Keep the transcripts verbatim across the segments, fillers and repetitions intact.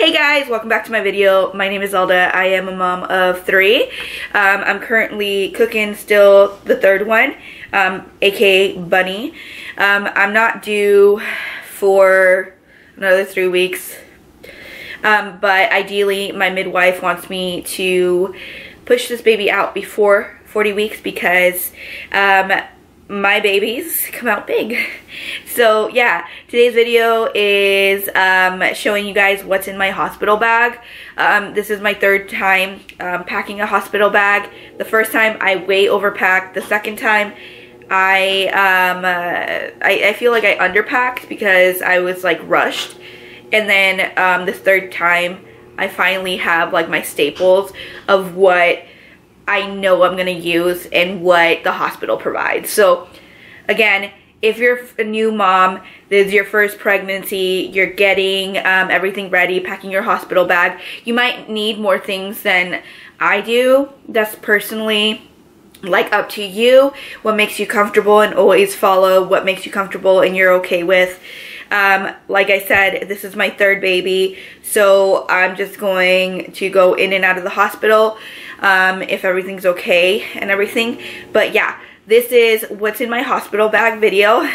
Hey guys, welcome back to my video. My name is Zelda. I am a mom of three. Um, I'm currently cooking still the third one, um, aka Bunny. Um, I'm not due for another three weeks, um, but ideally my midwife wants me to push this baby out before forty weeks because um, my babies come out big. So yeah, today's video is um, showing you guys what's in my hospital bag. Um, this is my third time um, packing a hospital bag. The first time I way overpacked. The second time I, um, uh, I, I feel like I underpacked because I was like rushed. And then um, the third time I finally have like my staples of what I know I'm gonna use and what the hospital provides. So again, if you're a new mom, this is your first pregnancy, you're getting um, everything ready, packing your hospital bag, you might need more things than I do. That's personally like up to you, what makes you comfortable, and always follow what makes you comfortable and you're okay with. Um, like I said, this is my third baby, so I'm just going to go in and out of the hospital um, if everything's okay and everything. But yeah, this is what's in my hospital bag video,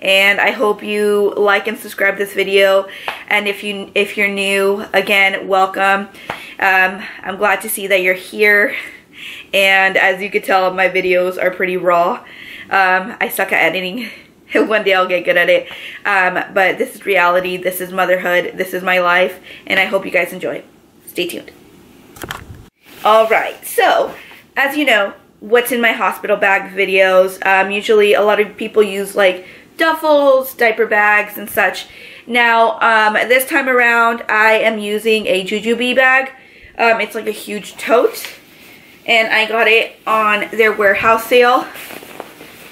and I hope you like and subscribe this video. And if you if you're new, again, welcome. Um, I'm glad to see that you're here. And as you could tell, my videos are pretty raw. Um, I suck at editing. One day I'll get good at it, um, but this is reality, this is motherhood, this is my life, and I hope you guys enjoy. Stay tuned. Alright, so as you know, what's in my hospital bag videos, um, usually a lot of people use like duffels, diaper bags, and such. Now, um, this time around, I am using a Ju-Ju-Be bag. Um, it's like a huge tote, and I got it on their warehouse sale.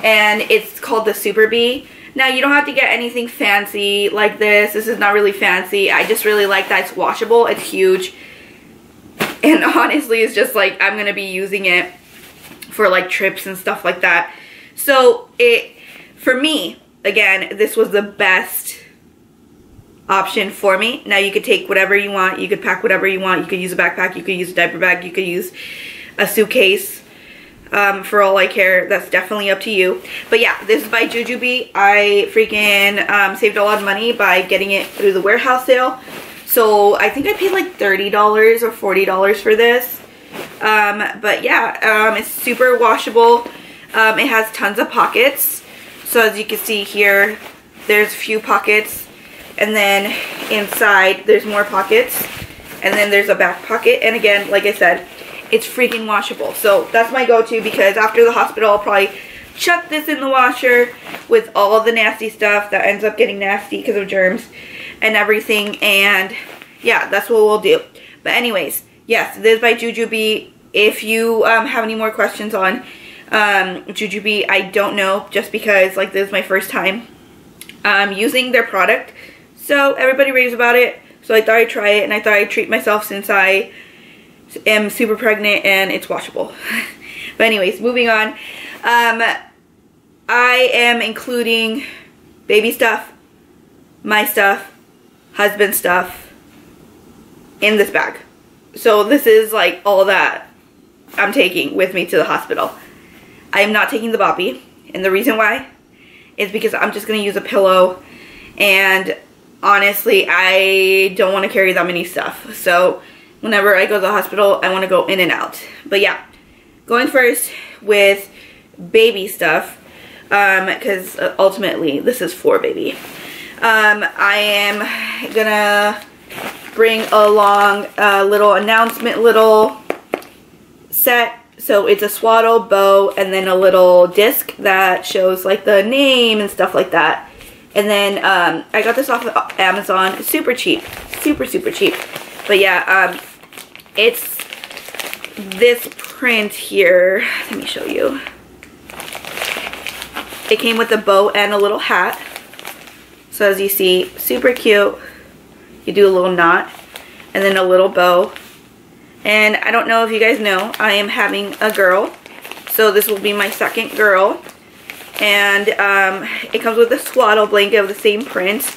And it's called the Superbee. Now, you don't have to get anything fancy like this. This is not really fancy. I just really like that it's washable. It's huge. And honestly, it's just like I'm going to be using it for like trips and stuff like that. So, it for me, again, this was the best option for me. Now, you could take whatever you want. You could pack whatever you want. You could use a backpack. You could use a diaper bag. You could use a suitcase. Um, for all I care, that's definitely up to you. But yeah, this is by Ju-Ju-Be. I freaking um, saved a lot of money by getting it through the warehouse sale. So I think I paid like thirty dollars or forty dollars for this. Um, but yeah, um, it's super washable. Um, it has tons of pockets. So as you can see here, there's a few pockets. And then inside, there's more pockets. And then there's a back pocket. And again, like I said, it's freaking washable. So that's my go-to, because after the hospital I'll probably chuck this in the washer with all the nasty stuff that ends up getting nasty because of germs and everything. And yeah, that's what we'll do. But anyways, yes, this is by Ju-Ju-Be. If you um, have any more questions on um, Ju-Ju-Be, I don't know, just because like this is my first time um, using their product. So everybody raves about it. So I thought I'd try it, and I thought I'd treat myself since I am super pregnant and it's washable. But anyways, moving on. Um, I am including baby stuff, my stuff, husband stuff in this bag. So this is like all that I'm taking with me to the hospital. I am not taking the boppy, and the reason why is because I'm just going to use a pillow, and honestly, I don't want to carry that many stuff. So whenever I go to the hospital, I want to go in and out. But yeah, going first with baby stuff, um, because ultimately this is for baby. Um, I am gonna bring along a little announcement, little set. So it's a swaddle, bow, and then a little disc that shows like the name and stuff like that. And then um, I got this off of Amazon, super cheap, super super cheap. But yeah, um, it's this print here. Let me show you. It came with a bow and a little hat. So as you see, super cute. You do a little knot and then a little bow. And I don't know if you guys know, I am having a girl. So this will be my second girl. And um, it comes with a swaddle blanket of the same print.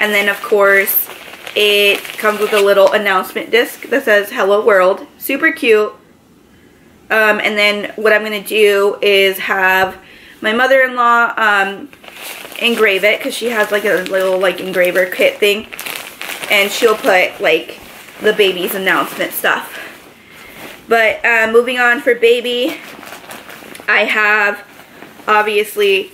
And then of course, It comes with a little announcement disc that says hello world. Super cute. Um, and then what I'm going to do is have my mother-in-law um, engrave it, because she has like a little like engraver kit thing. And she'll put like the baby's announcement stuff. But uh, moving on, for baby, I have obviously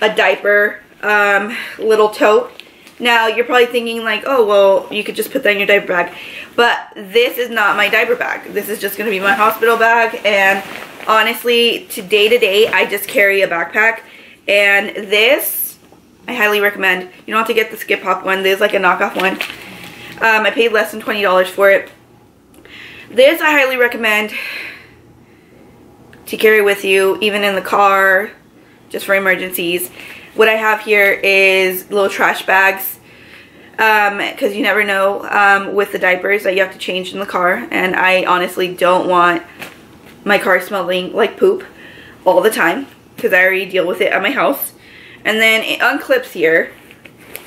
a diaper um, little tote. Now, you're probably thinking like, oh, well, you could just put that in your diaper bag. But this is not my diaper bag. This is just going to be my hospital bag. And honestly, to day to day, I just carry a backpack. And this, I highly recommend. You don't have to get the Skip Hop one. There's like a knockoff one. Um, I paid less than twenty dollars for it. This I highly recommend to carry with you, even in the car, just for emergencies. What I have here is little trash bags, because um, you never know um, with the diapers that you have to change in the car. And I honestly don't want my car smelling like poop all the time, because I already deal with it at my house. And then it unclips here,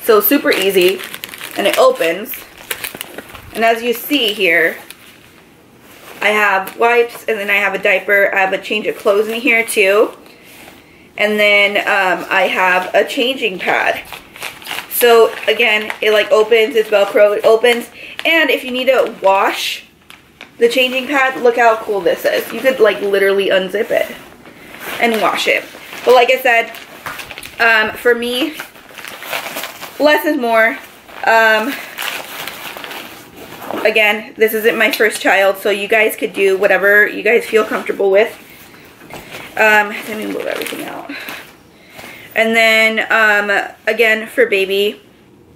so super easy, and it opens. And as you see here, I have wipes, and then I have a diaper. I have a change of clothes in here too. And then um, I have a changing pad. So again, it like opens, it's Velcro, it opens. And if you need to wash the changing pad, look how cool this is. You could like literally unzip it and wash it. But like I said, um, for me, less is more. Um, again, this isn't my first child, so you guys could do whatever you guys feel comfortable with. Um, let me move everything out. And then, um, again, for baby,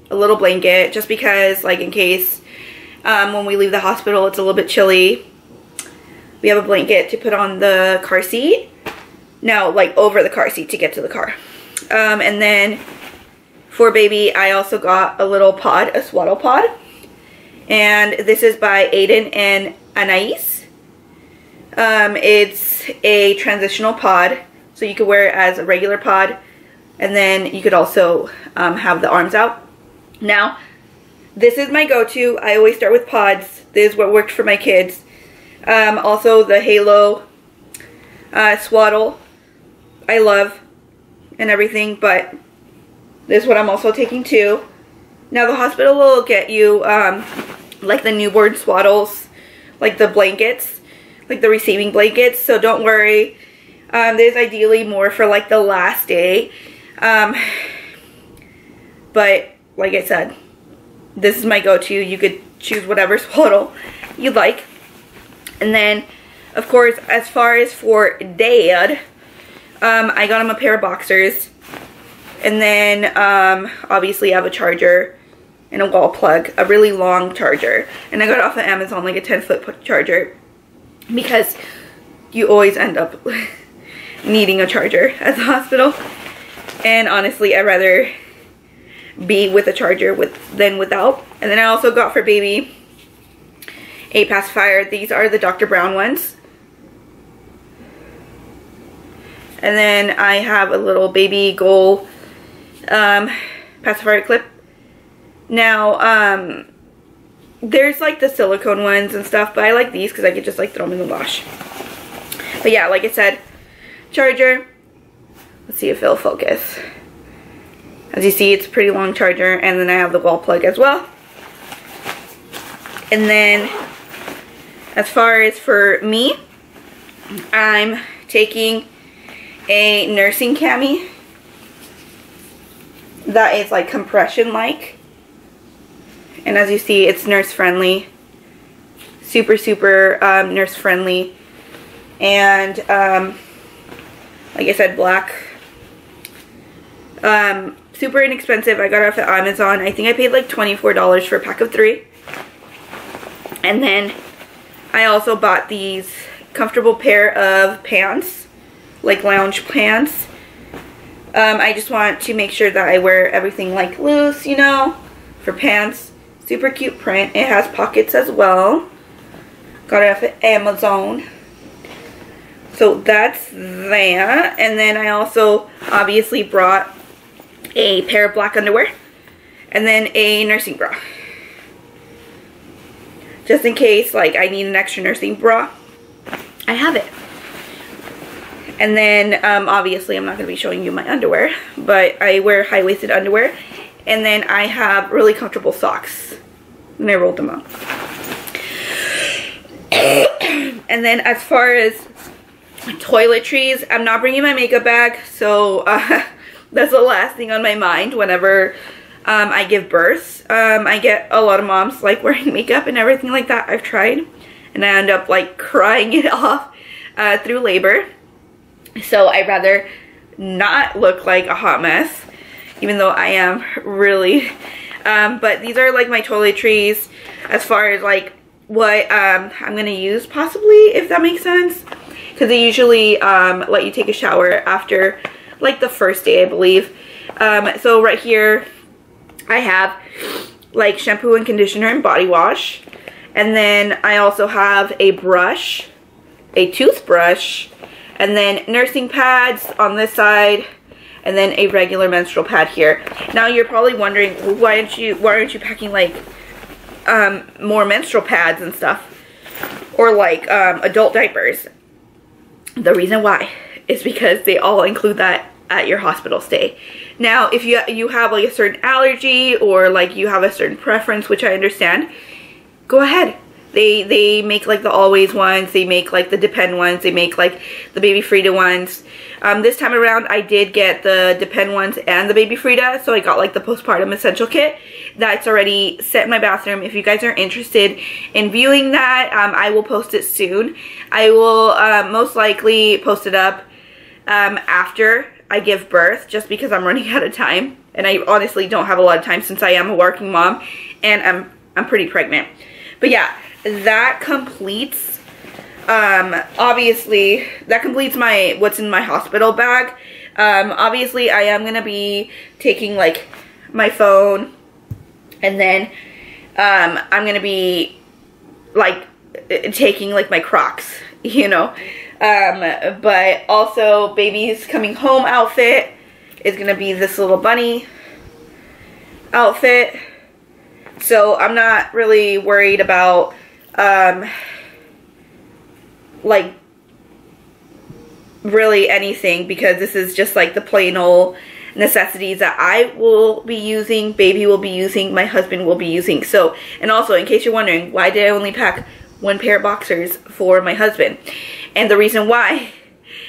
a little blanket, just because, like, in case um, when we leave the hospital, it's a little bit chilly. We have a blanket to put on the car seat. No, like, over the car seat to get to the car. Um, and then for baby, I also got a little pod, a swaddle pod. And this is by Aiden and Anais. Um, it's a transitional pod, so you could wear it as a regular pod, and then you could also um, have the arms out. Now, this is my go-to. I always start with pods. This is what worked for my kids. Um, also, the Halo uh, swaddle, I love and everything, but this is what I'm also taking too. Now, the hospital will get you um, like the newborn swaddles, like the blankets, like the receiving blankets, so don't worry. Um, there's ideally more for like the last day. Um, but like I said, this is my go-to. You could choose whatever swaddle you'd like. And then, of course, as far as for dad, um, I got him a pair of boxers. And then, um, obviously I have a charger and a wall plug, a really long charger. And I got it off of Amazon, like a ten foot charger, because you always end up needing a charger at the hospital. And honestly, I'd rather be with a charger with than without. And then I also got for baby a pacifier. These are the Doctor Brown ones. And then I have a little baby goal um, pacifier clip. Now, um... there's like the silicone ones and stuff, but I like these because I could just like throw them in the wash. But yeah, like I said, charger. Let's see if it'll focus. As you see, it's a pretty long charger, and then I have the wall plug as well. And then as far as for me, I'm taking a nursing cami that is like compression-like. And as you see, it's nurse friendly, super, super um, nurse friendly. And um, like I said, black, um, super inexpensive. I got it off at Amazon. I think I paid like twenty-four dollars for a pack of three. And then I also bought these comfortable pair of pants, like lounge pants. Um, I just want to make sure that I wear everything like loose, you know, for pants. Super cute print. It has pockets as well. Got it off of Amazon. So that's that. And then I also obviously brought a pair of black underwear. And then a nursing bra. just in case like I need an extra nursing bra, I have it. And then um, obviously I'm not going to be showing you my underwear, but I wear high-waisted underwear. And then I have really comfortable socks, and I rolled them up. And then as far as toiletries, I'm not bringing my makeup bag, so uh, that's the last thing on my mind whenever um, I give birth. Um, I get a lot of moms like wearing makeup and everything like that. I've tried, and I end up like crying it off uh, through labor. So I'd rather not look like a hot mess, even though I am really. Um, but these are like my toiletries as far as like what um, I'm going to use possibly, if that makes sense. Because they usually um, let you take a shower after like the first day, I believe. Um, so right here I have like shampoo and conditioner and body wash. And then I also have a brush, a toothbrush, and then nursing pads on this side, and then a regular menstrual pad here. Now you're probably wondering, why aren't you why aren't you packing like um, more menstrual pads and stuff, or like um, adult diapers? The reason why is because they all include that at your hospital stay. Now, if you you have like a certain allergy or like you have a certain preference, which I understand, go ahead. They they make like the always ones, they make like the depend ones, they make like the baby Frida ones. Um, this time around I did get the depend ones and the baby Frida, so I got like the postpartum essential kit. That's already set in my bathroom. If you guys are interested in viewing that, um, I will post it soon. I will uh, most likely post it up um, after I give birth, just because I'm running out of time, and I honestly don't have a lot of time since I am a working mom and I'm I'm pretty pregnant. But yeah, that completes, um, obviously, that completes my, what's in my hospital bag. Um, obviously, I am going to be taking, like, my phone, and then, um, I'm going to be, like, taking, like, my Crocs, you know, um, but also, baby's coming home outfit is going to be this little bunny outfit. So I'm not really worried about, um, like, really anything, because this is just like the plain old necessities that I will be using, baby will be using, my husband will be using. So, and also, in case you're wondering, why did I only pack one pair of boxers for my husband? And the reason why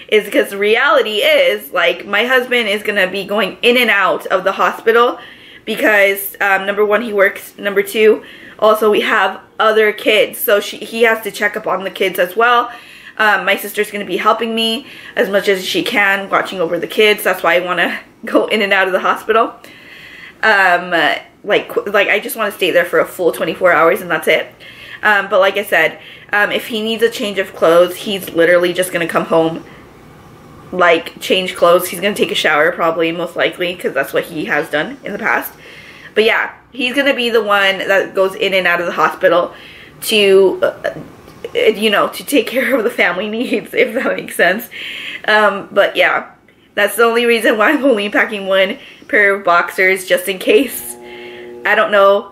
is because the reality is, like, my husband is going to be going in and out of the hospital. Because, um, number one, he works. Number two, also we have other kids. So she, he has to check up on the kids as well. Um, my sister's going to be helping me as much as she can, watching over the kids. That's why I want to go in and out of the hospital. Um, like, like I just want to stay there for a full twenty-four hours and that's it. Um, but like I said, um, if he needs a change of clothes, he's literally just going to come home, like, change clothes. He's gonna take a shower, probably, most likely, because that's what he has done in the past. But yeah, he's gonna be the one that goes in and out of the hospital to uh, you know, to take care of the family needs, if that makes sense. Um but yeah, that's the only reason why I'm only packing one pair of boxers, just in case, I don't know,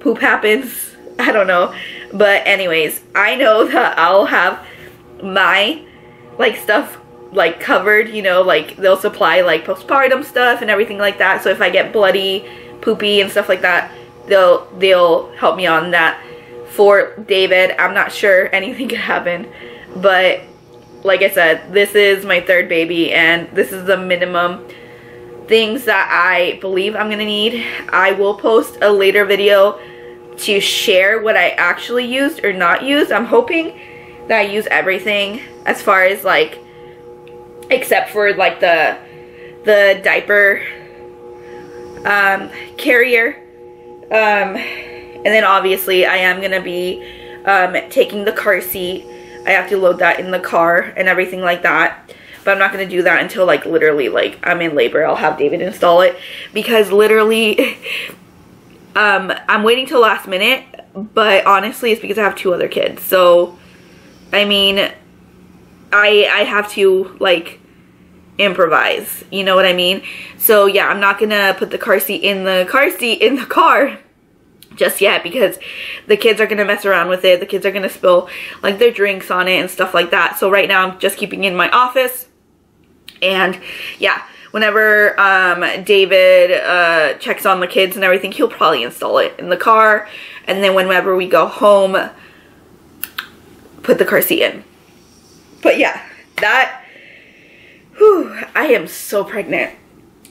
poop happens, I don't know. But anyways, I know that I'll have my, like, stuff, like, covered, you know, like, they'll supply, like, postpartum stuff and everything like that. So if I get bloody, poopy, and stuff like that, they'll, they'll help me on that. For David, I'm not sure, anything could happen. But, like I said, this is my third baby, and this is the minimum things that I believe I'm gonna need. I will post a later video to share what I actually used or not used. I'm hoping that I use everything, as far as, like, except for, like, the the diaper um, carrier. Um, and then, obviously, I am going to be um, taking the car seat. I have to load that in the car and everything like that. But I'm not going to do that until, like, literally, like, I'm in labor. I'll have David install it. Because, literally, um, I'm waiting till last minute. But, honestly, it's because I have two other kids. So, I mean, I, I have to, like, improvise, you know what I mean? So yeah, I'm not gonna put the car seat in the car seat in the car just yet, because the kids are going to mess around with it. The kids are going to spill like their drinks on it and stuff like that. So right now I'm just keeping it in my office. And yeah, whenever um, David uh, checks on the kids and everything, he'll probably install it in the car. And then whenever we go home, put the car seat in. But yeah, that, whew, I am so pregnant.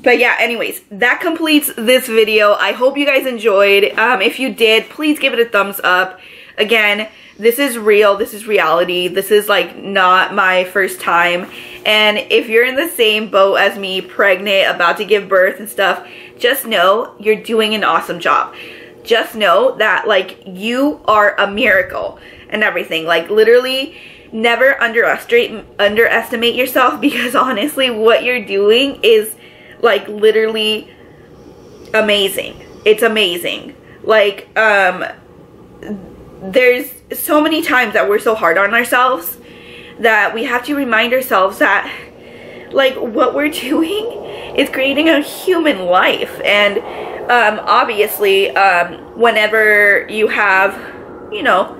But yeah, anyways, that completes this video. I hope you guys enjoyed. Um, if you did, please give it a thumbs up. Again, this is real. This is reality. This is like not my first time. And if you're in the same boat as me, pregnant, about to give birth and stuff, just know you're doing an awesome job. Just know that like you are a miracle and everything. Like literally, never underestimate, underestimate yourself, because honestly, what you're doing is like literally amazing. It's amazing. Like um there's so many times that we're so hard on ourselves that we have to remind ourselves that like what we're doing is creating a human life. And um obviously um whenever you have, you know,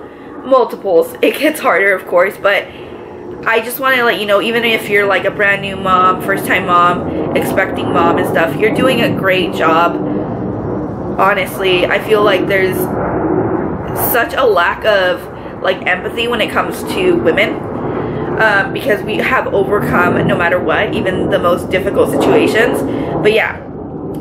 multiples, it gets harder, of course, but I just want to let you know, even if you're like a brand new mom, first time mom, expecting mom and stuff, you're doing a great job. Honestly, I feel like there's such a lack of like empathy when it comes to women, um, because we have overcome no matter what, even the most difficult situations. But yeah,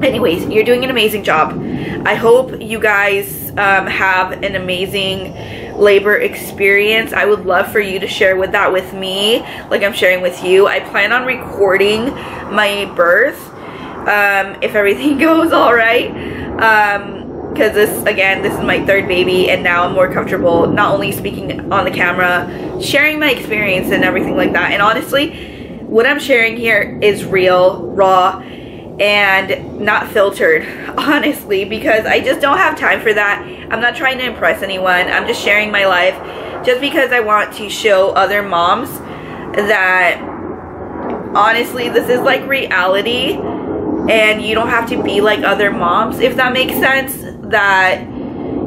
anyways, you're doing an amazing job. I hope you guys um, have an amazing labor experience. I would love for you to share with that with me, like I'm sharing with you. I plan on recording my birth um, if everything goes all right, because um, this, again, this is my third baby, and now I'm more comfortable not only speaking on the camera, sharing my experience and everything like that. And honestly, what I'm sharing here is real, raw, and not filtered, honestly, because I just don't have time for that. I'm not trying to impress anyone. I'm just sharing my life just because I want to show other moms that honestly this is like reality, and you don't have to be like other moms, if that makes sense. That,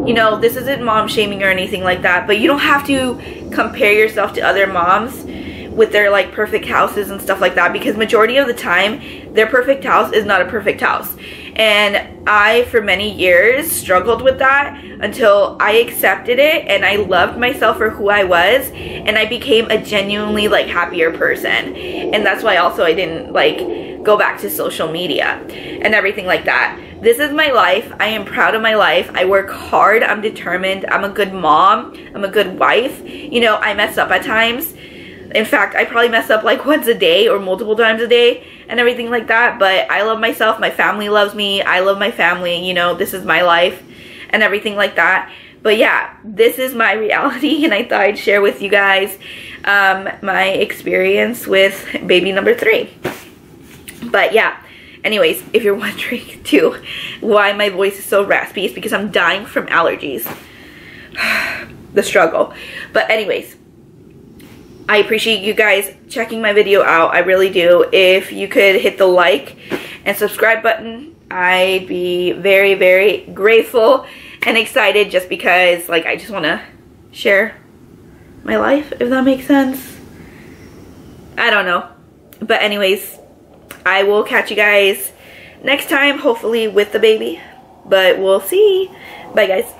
you know, this isn't mom shaming or anything like that, but you don't have to compare yourself to other moms with their like perfect houses and stuff like that, because majority of the time their perfect house is not a perfect house. And I for many years struggled with that until I accepted it, and I loved myself for who I was, and I became a genuinely like happier person. And that's why also I didn't like go back to social media and everything like that. This is my life. I am proud of my life. I work hard. I'm determined. I'm a good mom. I'm a good wife. You know, I mess up at times. In fact, I probably mess up like once a day or multiple times a day and everything like that. But I love myself. My family loves me. I love my family. You know, this is my life and everything like that. But yeah, this is my reality, and I thought I'd share with you guys um, my experience with baby number three. But yeah, anyways, if you're wondering too why my voice is so raspy, it's because I'm dying from allergies. The struggle. But anyways, I appreciate you guys checking my video out. I really do. If you could hit the like and subscribe button, I'd be very, very grateful and excited, just because like I just want to share my life, if that makes sense. I don't know. But anyways, I will catch you guys next time, hopefully with the baby. But we'll see. Bye guys.